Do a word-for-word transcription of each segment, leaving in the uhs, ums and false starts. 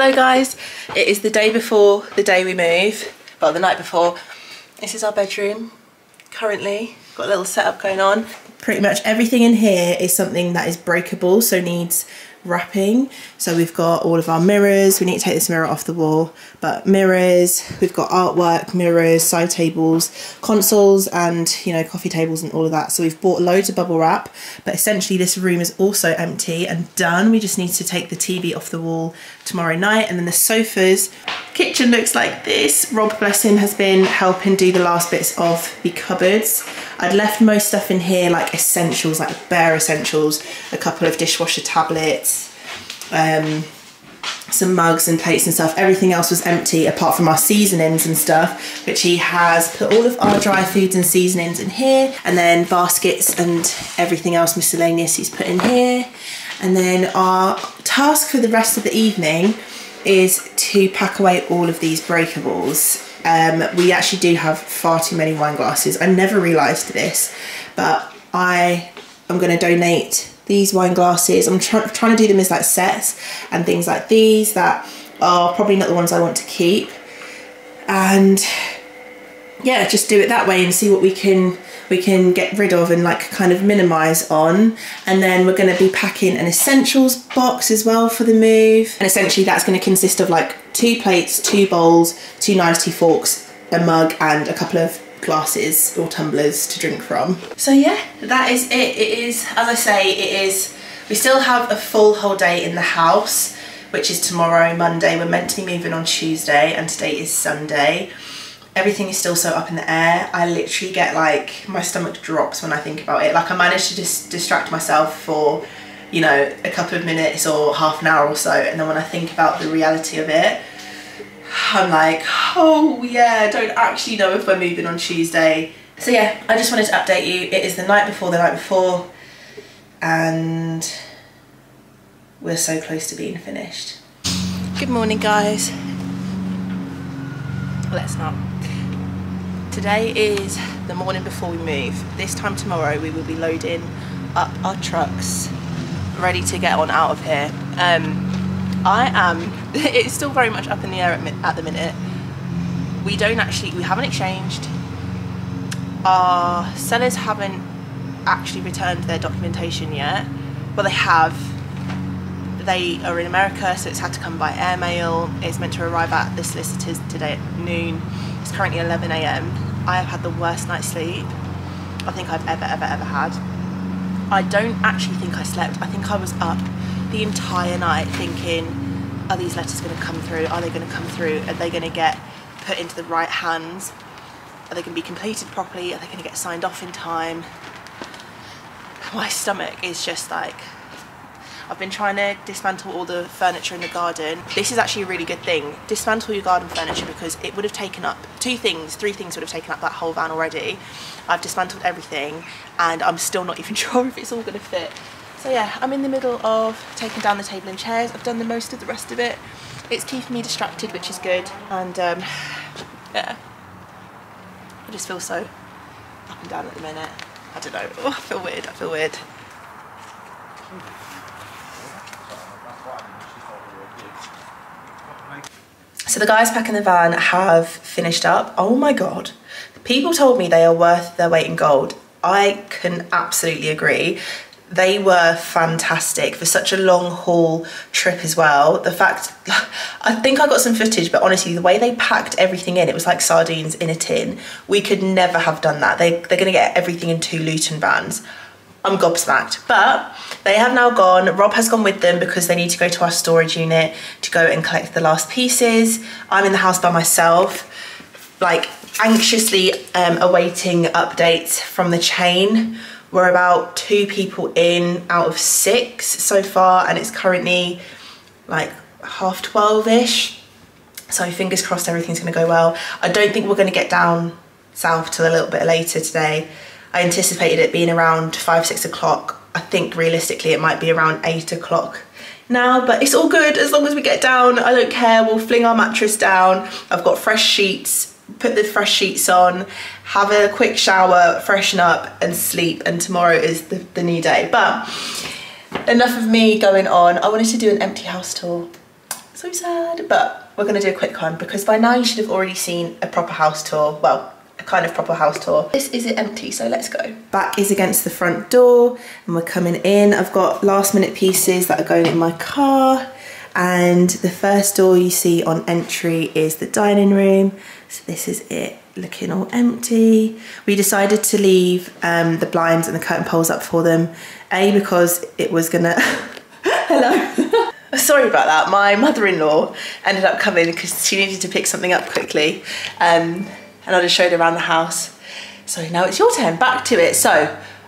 Hello guys, it is the day before the day we move, well the night before. This is our bedroom currently, got a little setup going on. Pretty much everything in here is something that is breakable, so needs wrapping. So we've got all of our mirrors, we need to take this mirror off the wall, but mirrors, we've got artwork, mirrors, side tables, consoles and, you know, coffee tables and all of that. So we've bought loads of bubble wrap, but essentially this room is also empty and done. We just need to take the T V off the wall tomorrow night, and then the sofas. Kitchen looks like this. Rob, bless him, has been helping do the last bits of the cupboards. I'd left most stuff in here, like essentials, like bare essentials, a couple of dishwasher tablets, um, some mugs and plates and stuff. Everything else was empty apart from our seasonings and stuff, which he has put all of our dry foods and seasonings in here, and then baskets and everything else miscellaneous he's put in here. And then our task for the rest of the evening is to pack away all of these breakables. Um, we actually do have far too many wine glasses. I never realised this, but I am going to donate these wine glasses. I'm try trying to do them as like sets, and things like these that are probably not the ones I want to keep. And yeah, just do it that way and see what we can we can get rid of and like kind of minimise on. And then we're going to be packing an essentials box as well for the move, and essentially that's going to consist of like two plates, two bowls, two knives, two forks, a mug and a couple of glasses or tumblers to drink from. So yeah, that is it. It is, as I say, it is, we still have a full whole day in the house, which is tomorrow, Monday. We're meant to be moving on Tuesday and today is Sunday. Everything is still so up in the air. I literally get like, my stomach drops when I think about it. Like I managed to just distract myself for, you know, a couple of minutes or half an hour or so. And then when I think about the reality of it, I'm like, oh yeah, I don't actually know if we're moving on Tuesday. So yeah, I just wanted to update you. It is the night before the night before, and we're so close to being finished. Good morning, guys. Let's not. Today is the morning before we move. This time tomorrow we will be loading up our trucks, ready to get on out of here. Um, I am, it's still very much up in the air at, at the minute. We don't actually, we haven't exchanged. Our sellers haven't actually returned their documentation yet. Well, they have. They are in America, so it's had to come by airmail. It's meant to arrive at the solicitors today at noon. It's currently eleven A M I have had the worst night's sleep I think I've ever, ever, ever had. I don't actually think I slept. I think I was up the entire night thinking, are these letters going to come through? Are they going to come through? Are they going to get put into the right hands? Are they going to be completed properly? Are they going to get signed off in time? My stomach is just like... I've been trying to dismantle all the furniture in the garden. This is actually a really good thing. Dismantle your garden furniture, because it would have taken up two things, three things would have taken up that whole van already. I've dismantled everything and I'm still not even sure if it's all gonna fit. So yeah, I'm in the middle of taking down the table and chairs. I've done the most of the rest of it. It's keeping me distracted, which is good. And um, yeah, I just feel so up and down at the minute. I don't know, oh, I feel weird, I feel weird. So the guys packing the van have finished up. Oh my God. People told me they are worth their weight in gold. I can absolutely agree. They were fantastic for such a long haul trip as well. The fact, I think I got some footage, but honestly, the way they packed everything in, it was like sardines in a tin. We could never have done that. They, they're gonna get everything in two Luton vans. I'm gobsmacked, but they have now gone. Rob has gone with them because they need to go to our storage unit to go and collect the last pieces. I'm in the house by myself, like anxiously um, awaiting updates from the chain. We're about two people in out of six so far, and it's currently like half twelve-ish. So fingers crossed everything's gonna go well. I don't think we're gonna get down south till a little bit later today. I anticipated it being around five, six o'clock. I think realistically it might be around eight o'clock now, but it's all good as long as we get down. I don't care, we'll fling our mattress down. I've got fresh sheets, put the fresh sheets on, have a quick shower, freshen up and sleep, and tomorrow is the, the new day. But enough of me going on. I wanted to do an empty house tour. So sad, but we're gonna do a quick one because by now you should have already seen a proper house tour. Well, a kind of proper house tour. This is it empty, so let's go. Back is against the front door and we're coming in. I've got last minute pieces that are going in my car. And the first door you see on entry is the dining room. So this is it, looking all empty. We decided to leave um, the blinds and the curtain poles up for them. A, because it was gonna, hello. Sorry about that, my mother-in-law ended up coming because she needed to pick something up quickly. Um, and I just showed her around the house. So now it's your turn, back to it. So.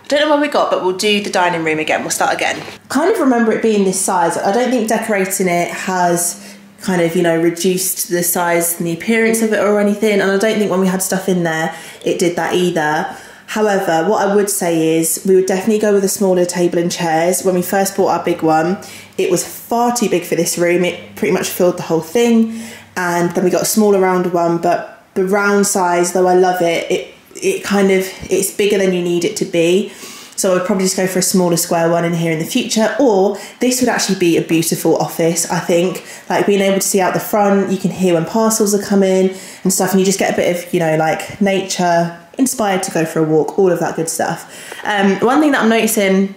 I don't know what we got, but we'll do the dining room again. We'll start again. Kind of remember it being this size. I don't think decorating it has kind of, you know, reduced the size and the appearance of it or anything. And I don't think when we had stuff in there, it did that either. However, what I would say is we would definitely go with a smaller table and chairs. When we first bought our big one, it was far too big for this room. It pretty much filled the whole thing. And then we got a smaller round one, but the round size, though I love it, it it kind of, it's bigger than you need it to be. So I'd probably just go for a smaller square one in here in the future, or this would actually be a beautiful office, I think. Like being able to see out the front, you can hear when parcels are coming and stuff, and you just get a bit of, you know, like nature, inspired to go for a walk, all of that good stuff. Um, one thing that I'm noticing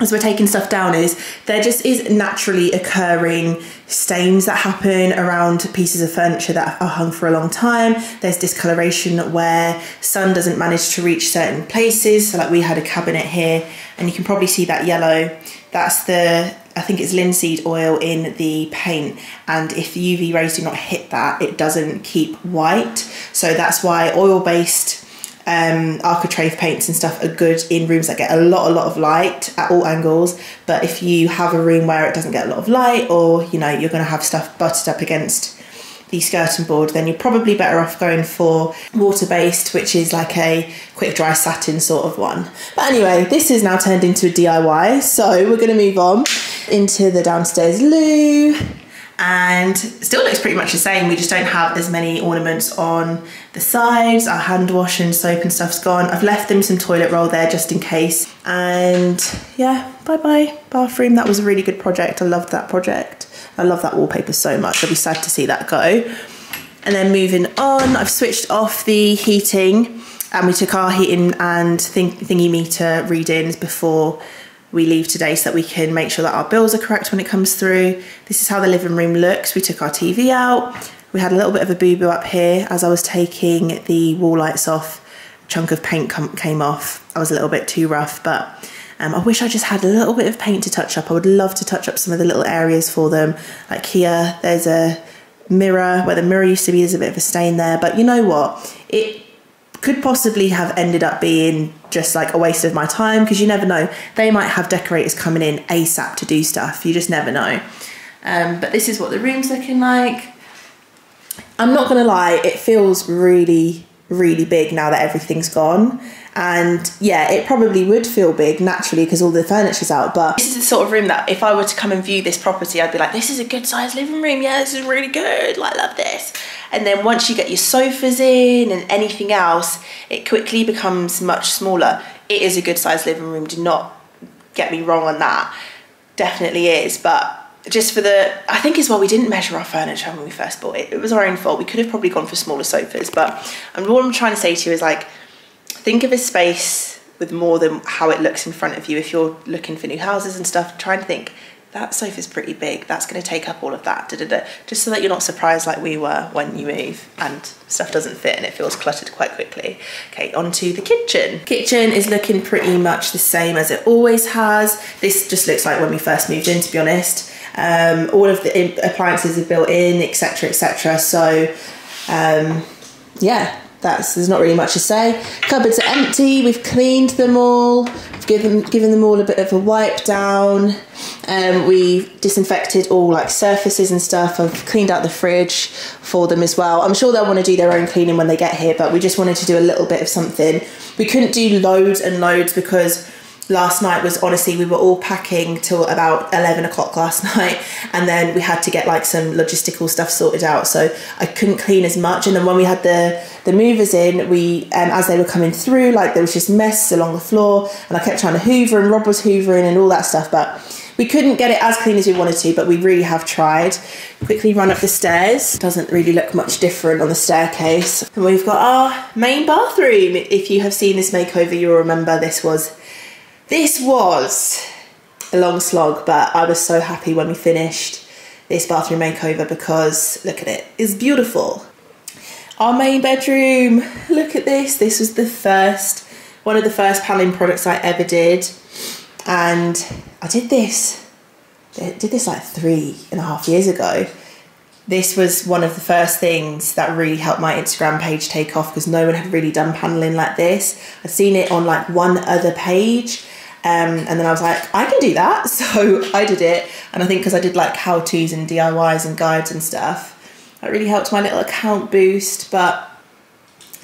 as we're taking stuff down is there just is naturally occurring stains that happen around pieces of furniture that are hung for a long time. There's discoloration where sun doesn't manage to reach certain places. So like we had a cabinet here and you can probably see that yellow. That's the, I think it's linseed oil in the paint. And if the U V rays do not hit that, it doesn't keep white. So that's why oil-based Um, architrave paints and stuff are good in rooms that get a lot a lot of light at all angles, but if you have a room where it doesn't get a lot of light, or you know you're going to have stuff butted up against the skirting board, then you're probably better off going for water-based, which is like a quick dry satin sort of one. But anyway, this is now turned into a D I Y, so we're going to move on into the downstairs loo. And still looks pretty much the same. We just don't have as many ornaments on the sides. Our hand wash and soap and stuff's gone. I've left them some toilet roll there just in case. And yeah, bye-bye bathroom. That was a really good project. I loved that project. I love that wallpaper so much. I'll be sad to see that go. And then moving on, I've switched off the heating and we took our heating and thing thingy meter readings before we leave today so that we can make sure that our bills are correct when it comes through. This is how the living room looks. We took our T V out. We had a little bit of a boo-boo up here. As I was taking the wall lights off, a chunk of paint came off. I was a little bit too rough, but um, I wish I just had a little bit of paint to touch up. I would love to touch up some of the little areas for them. Like here, there's a mirror, where the mirror used to be, there's a bit of a stain there, but you know what? It could possibly have ended up being just like a waste of my time, because you never know, they might have decorators coming in ASAP to do stuff. You just never know. Um, but this is what the room's looking like. I'm not gonna lie, it feels really, really big now that everything's gone. And yeah, it probably would feel big naturally because all the furniture's out, but this is the sort of room that if I were to come and view this property, I'd be like, this is a good sized living room. Yeah, this is really good, like, love this. And then once you get your sofas in and anything else, it quickly becomes much smaller. It is a good sized living room, do not get me wrong on that, definitely is. But just for the, I think as well, we didn't measure our furniture when we first bought it. It was our own fault. We could have probably gone for smaller sofas, but and what I'm trying to say to you is, like, think of a space with more than how it looks in front of you. If you're looking for new houses and stuff, try and think, that sofa's pretty big, that's gonna take up all of that, da, da, da. Just so that you're not surprised like we were when you move and stuff doesn't fit and it feels cluttered quite quickly. Okay, onto the kitchen. Kitchen is looking pretty much the same as it always has. This just looks like when we first moved in, to be honest. Um, all of the appliances are built in, et cetera, et cetera. So um, yeah, that's, there's not really much to say. Cupboards are empty, we've cleaned them all. Given, given them all a bit of a wipe down. Um, we've disinfected all like surfaces and stuff. I've cleaned out the fridge for them as well. I'm sure they'll want to do their own cleaning when they get here, but we just wanted to do a little bit of something. We couldn't do loads and loads because last night was honestly, we were all packing till about eleven o'clock last night, and then we had to get like some logistical stuff sorted out, so I couldn't clean as much. And then when we had the the movers in, we um, as they were coming through, like there was just mess along the floor, and I kept trying to hoover, and Rob was hoovering and all that stuff, but We couldn't get it as clean as we wanted to, but we really have tried. Quickly run up the stairs. Doesn't really look much different on the staircase. And we've got our main bathroom. If you have seen this makeover, you'll remember this was, this was a long slog, but I was so happy when we finished this bathroom makeover because look at it, it's beautiful. Our main bedroom, look at this. This was the first, one of the first paneling products I ever did. And I did this, I did this like three and a half years ago. This was one of the first things that really helped my Instagram page take off because no one had really done paneling like this. I'd seen it on like one other page. Um, and then I was like, I can do that. So I did it. And I think because I did like how-tos and D I Ys and guides and stuff, that really helped my little account boost. But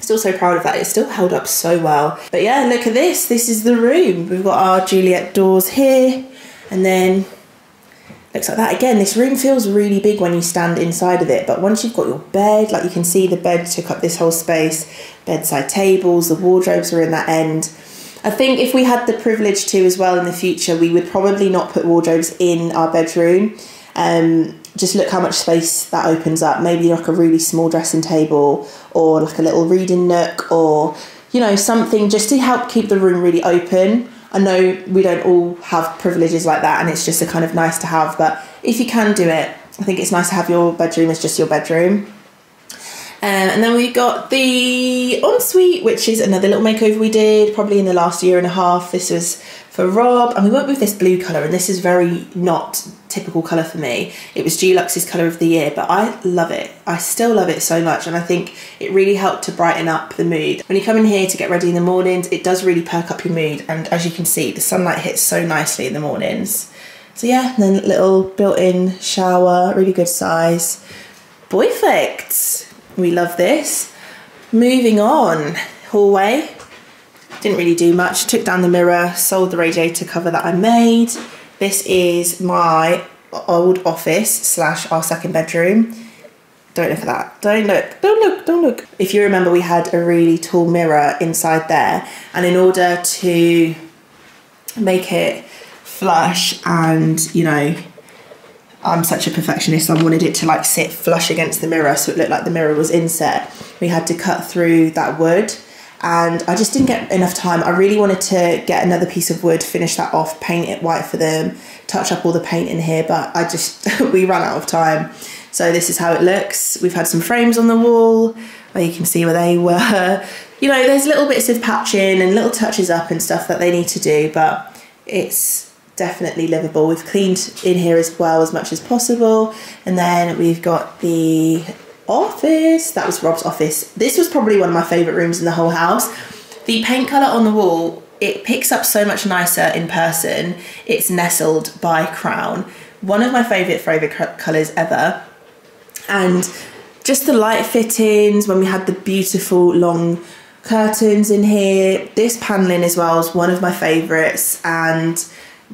still so proud of that. It still held up so well. But yeah, look at this. This is the room. We've got our Juliet doors here. And then looks like that. Again, this room feels really big when you stand inside of it. But once you've got your bed, like you can see the bed took up this whole space. Bedside tables, the wardrobes are in that end. I think if we had the privilege to as well in the future, we would probably not put wardrobes in our bedroom. Um, just look how much space that opens up. Maybe like a really small dressing table or like a little reading nook or, you know, something just to help keep the room really open. I know we don't all have privileges like that and it's just a kind of nice to have, but if you can do it, I think it's nice to have your bedroom as just your bedroom. Um, and then we got the ensuite, which is another little makeover we did probably in the last year and a half. This was for Rob, and we went with this blue colour, and this is very not typical colour for me. It was G-Lux's colour of the year, but I love it. I still love it so much, and I think it really helped to brighten up the mood. When you come in here to get ready in the mornings, it does really perk up your mood, and as you can see, the sunlight hits so nicely in the mornings. So yeah, and then little built-in shower, really good size. Perfect! We love this. Moving on, hallway. Didn't really do much. Took down the mirror, sold the radiator cover that I made. This is my old office slash our second bedroom. Don't look at that. Don't look. Don't look. Don't look. If you remember, we had a really tall mirror inside there. And in order to make it flush and, you know, I'm such a perfectionist, I wanted it to like sit flush against the mirror so it looked like the mirror was inset. We had to cut through that wood and I just didn't get enough time. I really wanted to get another piece of wood, finish that off, paint it white for them, touch up all the paint in here, but I just, we ran out of time. So this is how it looks. We've had some frames on the wall where you can see where they were. You know, there's little bits of patching and little touches up and stuff that they need to do, but it's definitely livable. We've cleaned in here as well as much as possible. And then we've got the office. That was Rob's office. This was probably one of my favourite rooms in the whole house. The paint colour on the wall, it picks up so much nicer in person. It's Nestled by Crown. One of my favourite favourite colours ever. And just the light fittings when we had the beautiful long curtains in here. This panelling as well is one of my favourites, and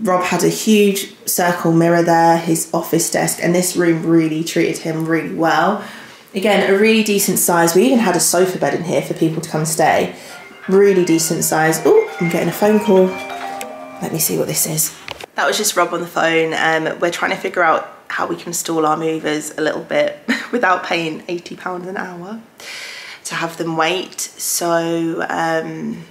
Rob had a huge circle mirror there, his office desk, and this room really treated him really well. Again, a really decent size. We even had a sofa bed in here for people to come stay. Really decent size. Oh, I'm getting a phone call. Let me see what this is. That was just Rob on the phone. Um, we're trying to figure out how we can stall our movers a little bit without paying eighty pounds an hour to have them wait. So, um,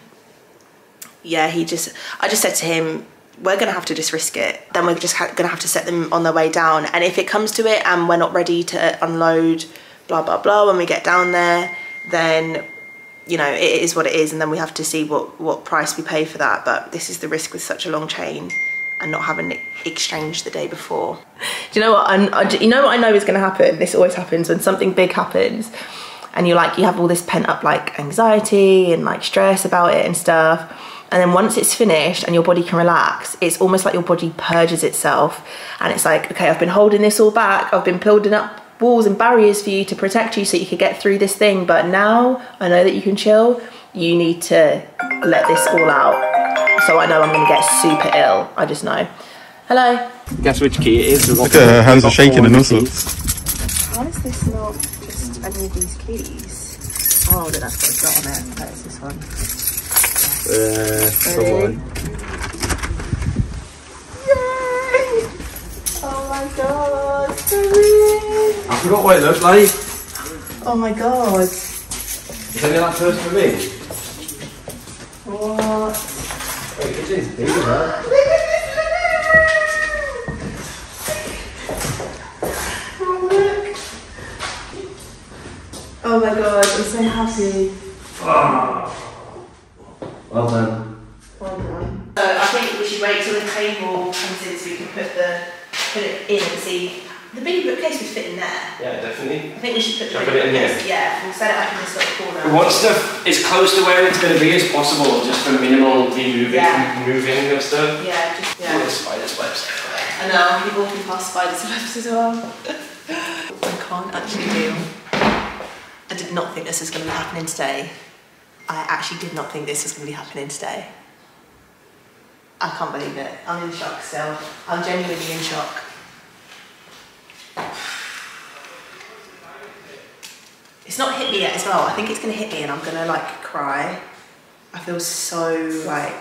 yeah, he just, I just said to him, we're going to have to just risk it. Then we're just going to have to set them on their way down. And if it comes to it and we're not ready to unload, blah, blah, blah, when we get down there, then, you know, it is what it is. And then we have to see what, what price we pay for that. But this is the risk with such a long chain and not having exchanged the day before. Do you know what? I'm, I, you know what I know is going to happen? This always happens when something big happens. And you're like, you have all this pent up like anxiety and like stress about it and stuff. And then once it's finished and your body can relax, it's almost like your body purges itself. And it's like, okay, I've been holding this all back. I've been building up walls and barriers for you to protect you so you could get through this thing. But now I know that you can chill. You need to let this all out. So I know I'm going to get super ill. I just know. Hello. Guess which key it is. Look at her hands are shaking and all sorts. Why is this not just any of these keys? Oh, look, that's got a dot on it. That is this one. Uh, come on. Yay! my god, it's so weird. I forgot what it looked like. Oh my god. Is any of that first for me? What? Wait, it is big, huh? Look at this. Oh, look. Oh my god, I'm so happy. Oh. Well done. Well done. So I think we should wait till the claim wall comes in so we can put the put it in and see. The big bookcase would fit in there. Yeah, definitely. I think we should put the should big bookcase. Put it in here? Yeah, we'll set it up in this little corner. We want stuff as close to where it's going to be as possible, just for minimal de-moving yeah. and moving and stuff. Yeah, just yeah. Oh, the spider's webs. I know, people walking past spider's webs as well. I can't actually deal. I did not think this was going to be happening today. I actually did not think this was going to be happening today. I can't believe it. I'm in shock still. I'm genuinely in shock. It's not hit me yet as well. I think it's gonna hit me and I'm gonna like cry. I feel so like...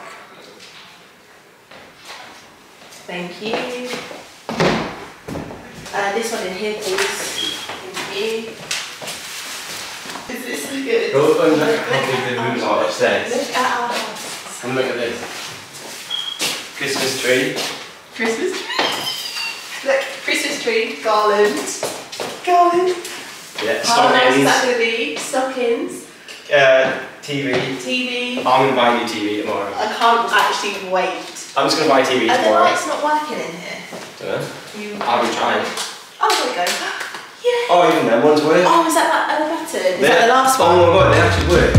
Thank you. Uh, this one in here please. Thank you. Is this so good? Go and look at how big the rooms are upstairs. Look at our house. And look at this. Christmas tree. Christmas tree? Look, Christmas tree, garland. Garland. Yeah, stockings. Saturday, stockings. Uh, T V. T V. I'm going to buy a new T V tomorrow. I can't actually wait. I'm just going to buy a T V and tomorrow. The light's not working in here. Don't know. I'll be trying. Oh, there we go. Yeah. Oh, even that one's working. Oh, is that that other button? Is yeah. that the last one? Oh my god, they actually work.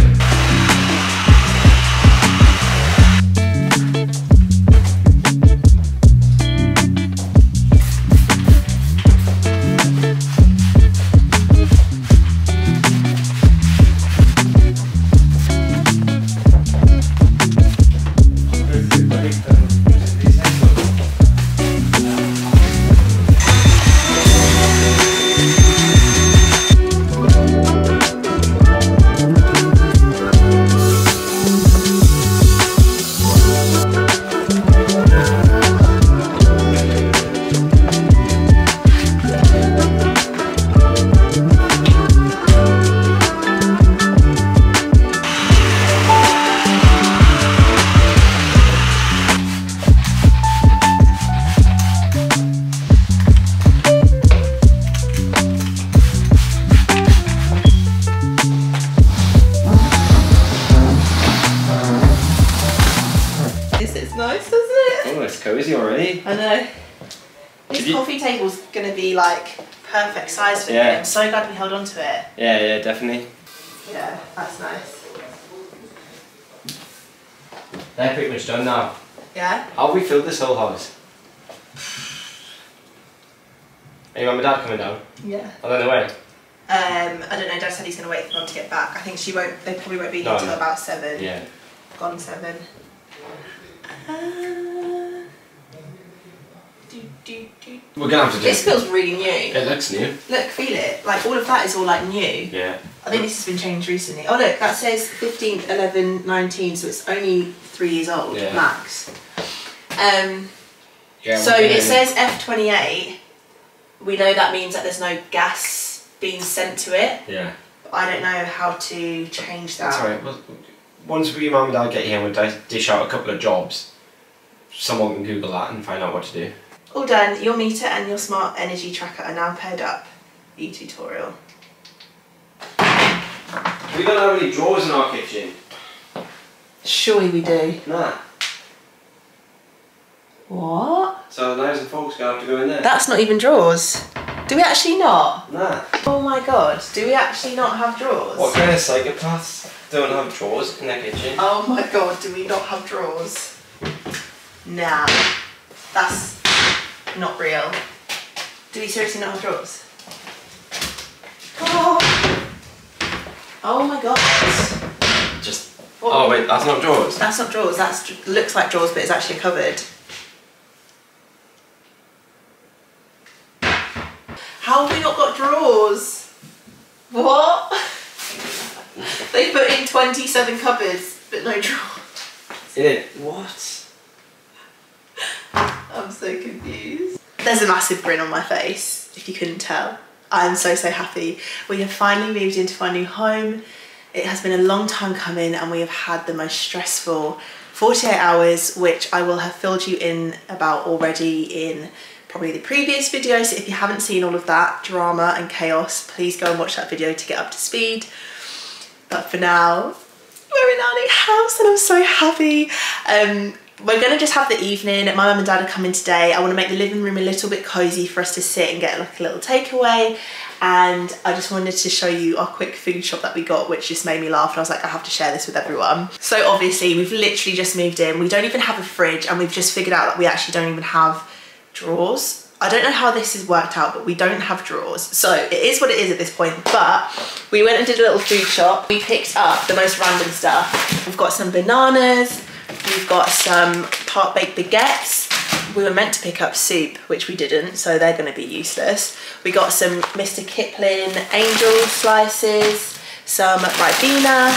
Like perfect size for yeah. me. I'm so glad we held on to it. Yeah, yeah, definitely. Yeah, that's nice. They're pretty much done now. Yeah? How have we filled this whole house? Are your mum and dad coming down? Yeah. Are they on the way? Um, I don't know, Dad said he's gonna wait for mum to get back. I think she won't they probably won't be here no, until no. about seven. Yeah. Gone seven. Uh, Do, do. We're gonna have to do this. Feels really new. It looks new. Look, feel it. Like all of that is all like new. Yeah. I think this has been changed recently. Oh look, that says fifteen, eleven, nineteen, so it's only three years old yeah. max. Um. Yeah. So it says F twenty-eight. We know that means that there's no gas being sent to it. Yeah. But I don't know how to change that. Sorry. Well, once we, mum and dad, get here and we dish out a couple of jobs, someone can Google that and find out what to do. All done, your meter and your smart energy tracker are now paired up. E-tutorial. We don't have any drawers in our kitchen. Surely we do. Nah. What? So the knives and forks gonna have to go in there. That's not even drawers. Do we actually not? Nah. Oh my god, do we actually not have drawers? What kind of psychopaths don't have drawers in their kitchen? Oh my god, do we not have drawers? Nah. That's... not real. Do we seriously not have drawers? Oh, oh my god. Just. What? Oh wait, that's not drawers. That's not drawers. That's looks like drawers, but it's actually covered. How have we not got drawers? What? They put in twenty-seven cupboards, but no drawers. It. What? I'm so confused. There's a massive grin on my face, if you couldn't tell. I'm so, so happy. We have finally moved into our new home. It has been a long time coming and we have had the most stressful forty-eight hours, which I will have filled you in about already in probably the previous video. So if you haven't seen all of that drama and chaos, please go and watch that video to get up to speed. But for now, we're in our new house and I'm so happy. Um, We're gonna just have the evening. My mum and dad are coming today. I wanna make the living room a little bit cozy for us to sit and get like a little takeaway. And I just wanted to show you our quick food shop that we got, which just made me laugh. And I was like, I have to share this with everyone. So obviously we've literally just moved in. We don't even have a fridge and we've just figured out that we actually don't even have drawers. I don't know how this has worked out, but we don't have drawers. So it is what it is at this point, but we went and did a little food shop. We picked up the most random stuff. We've got some bananas. We've got some part-baked baguettes. We were meant to pick up soup, which we didn't, so they're gonna be useless. We got some Mister Kipling angel slices, some Ribena.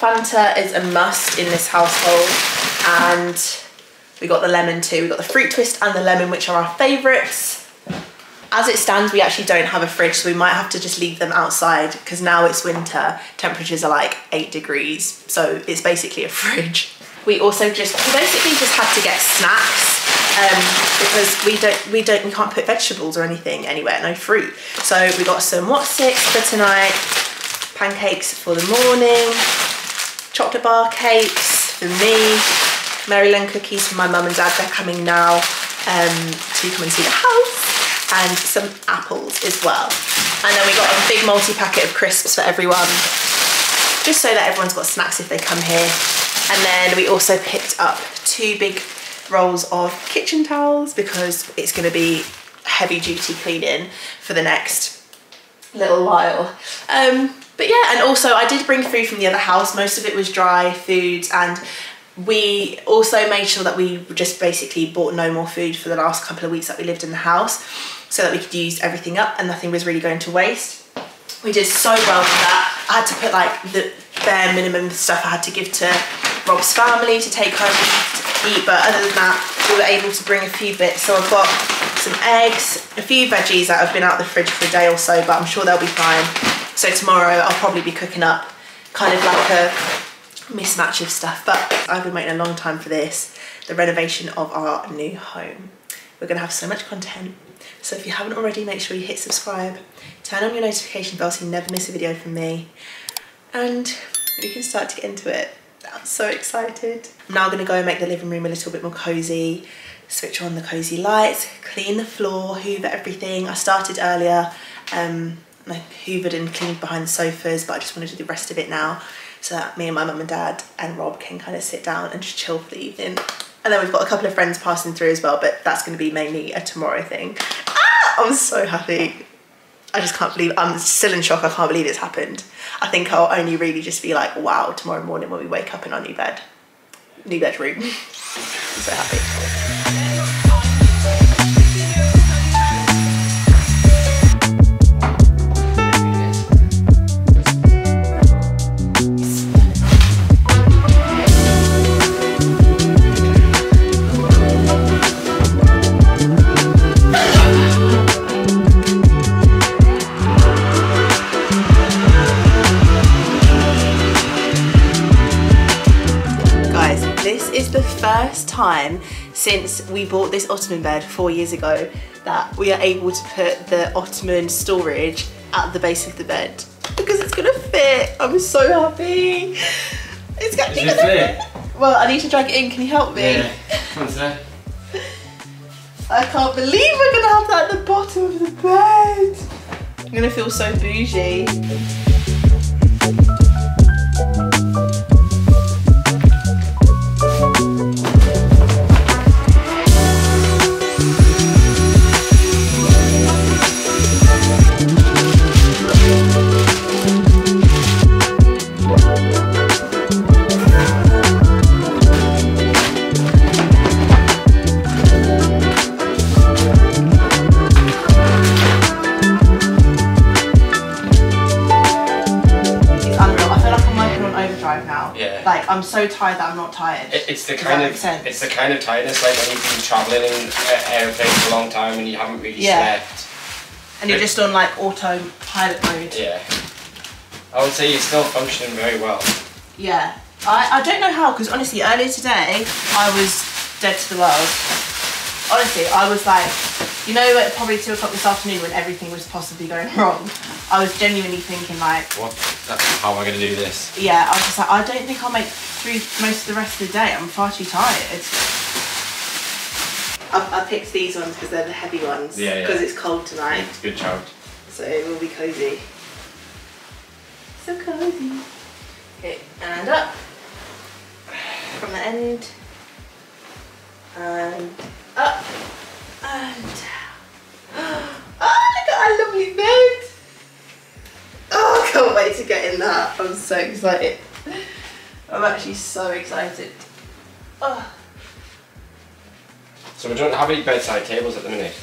Fanta is a must in this household. And we got the lemon too. We got the fruit twist and the lemon, which are our favorites. As it stands, we actually don't have a fridge, so we might have to just leave them outside because now it's winter, temperatures are like eight degrees, so it's basically a fridge. We also just, we basically just had to get snacks um, because we don't, we don't, we can't put vegetables or anything anywhere, no fruit. So we got some Wotsits for tonight, pancakes for the morning, chocolate bar cakes for me, Maryland cookies for my mum and dad, they're coming now um, to come and see the house. And some apples as well. And then we got a big multi-packet of crisps for everyone, just so that everyone's got snacks if they come here. And then we also picked up two big rolls of kitchen towels because it's gonna be heavy duty cleaning for the next little while. Um, but yeah, and also I did bring food from the other house. Most of it was dry foods, and we also made sure that we just basically bought no more food for the last couple of weeks that we lived in the house so that we could use everything up and nothing was really going to waste. We did so well with that. I had to put like the bare minimum stuff I had to give to Rob's family to take home to eat, but other than that we were able to bring a few bits. So I've got some eggs, a few veggies that have been out of the fridge for a day or so, but I'm sure they'll be fine. So tomorrow I'll probably be cooking up kind of like a mismatch of stuff, but I've been waiting a long time for this, the renovation of our new home. We're gonna have so much content, so if you haven't already, make sure you hit subscribe, turn on your notification bell so you never miss a video from me, and we can start to get into it. I'm so excited. I'm now gonna go and make the living room a little bit more cozy, switch on the cozy lights, clean the floor, hoover everything. I started earlier, um, I hoovered and cleaned behind the sofas, but I just want to do the rest of it now, so that me and my mum and dad and Rob can kind of sit down and just chill for the evening. And then we've got a couple of friends passing through as well, but that's going to be mainly a tomorrow thing. Ah, I'm so happy. I just can't believe, I'm still in shock. I can't believe it's happened. I think I'll only really just be like, wow, tomorrow morning when we wake up in our new bed, new bedroom. I'm so happy. First time since we bought this ottoman bed four years ago that we are able to put the ottoman storage at the base of the bed because it's gonna fit. I'm so happy. It's gonna it fit. Well, I need to drag it in. Can you help me? Yeah. Come on, I can't believe we're gonna have that at the bottom of the bed. I'm gonna feel so bougie. Yeah. Like I'm so tired that I'm not tired. It, it's the kind of it's the kind of tiredness like when you've been traveling in an airplane for a long time and you haven't really yeah. slept. And you're just on like autopilot mode. Yeah. I would say you're still functioning very well. Yeah. I, I don't know how, because honestly earlier today I was dead to the world. Honestly, I was like, you know, at probably two o'clock this afternoon when everything was possibly going wrong, I was genuinely thinking like, what? How am I going to do this? Yeah, I was just like, I don't think I'll make through most of the rest of the day. I'm far too tired. I, I picked these ones because they're the heavy ones. Yeah, because yeah. it's cold tonight. Yeah, it's a good child. So it will be cozy. So cozy. Okay, and up from the end. And up and down. Oh, look at our lovely bed. Oh, I can't wait to get in that. I'm so excited. I'm actually so excited. Oh. So we don't have any bedside tables at the minute.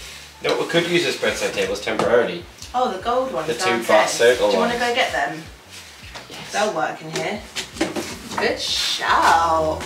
No, we could use these bedside tables temporarily. Oh, the gold ones. The two glass circle ones. Do you want to go get them? Yes. They'll work in here. Good shout.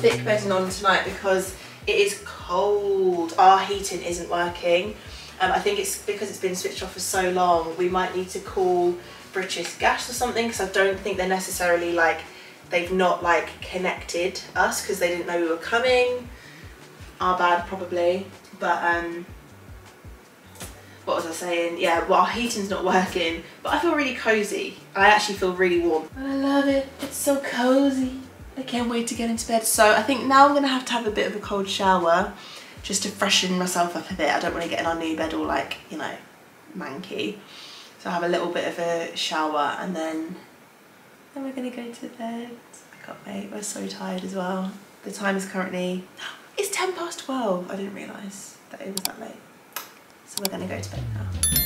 Thick bedding on tonight because it is cold. Our heating isn't working. Um, I think it's because it's been switched off for so long. We might need to call British Gas or something because I don't think they're necessarily like they've not like connected us because they didn't know we were coming. Our bad probably. But um, what was I saying? Yeah, well, our heating's not working. But I feel really cozy. I actually feel really warm. I love it. It's so cozy. I can't wait to get into bed. So I think now I'm going to have to have a bit of a cold shower just to freshen myself up a bit. I don't want to get in our new bed all like, you know, manky. So I'll have a little bit of a shower and then, then we're going to go to bed. I can't wait. We're so tired as well. The time is currently, it's ten past twelve. I didn't realise that it was that late. So we're going to go to bed now.